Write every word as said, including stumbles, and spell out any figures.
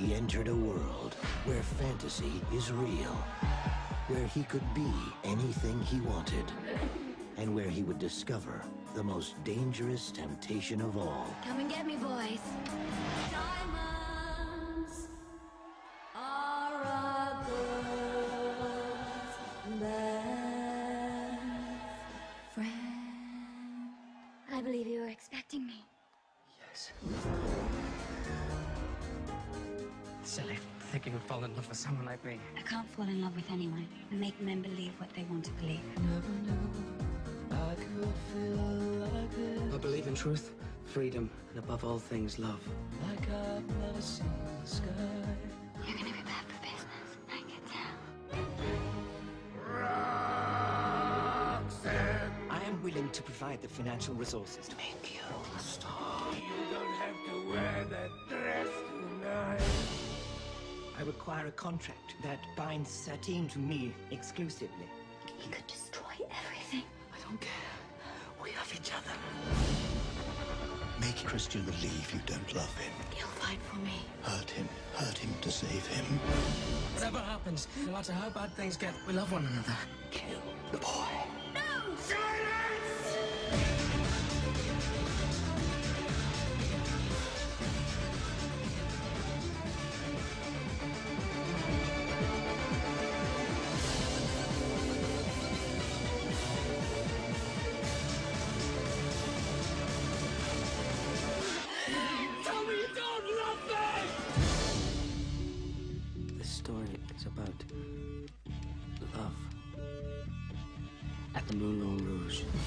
he entered a world where fantasy is real, where he could be anything he wanted, and where he would discover the most dangerous temptation of all. Come and get me, boys. Diamonds are a girl's best friend. I believe you were expecting me. Yes. Silly, thinking I'd fall in love with someone like me. I can't fall in love with anyone. Make men believe what they want to believe. Never knew. I could feel like this. I believe in truth, freedom, and above all things, love. Like I've never seen the sky. You're gonna be bad for business, I can tell. Roxanne! I am willing to provide the financial resources to make you a star. You don't have to wear that dress tonight. I require a contract that binds Satine to me exclusively. He could destroy everything. I don't care. We have each other. Make Christian believe you don't love him. He'll fight for me. Hurt him. Hurt him to save him. Whatever happens, no matter how bad things get, we love one another. Kill the boy. No! It's about love at the Moulin Rouge.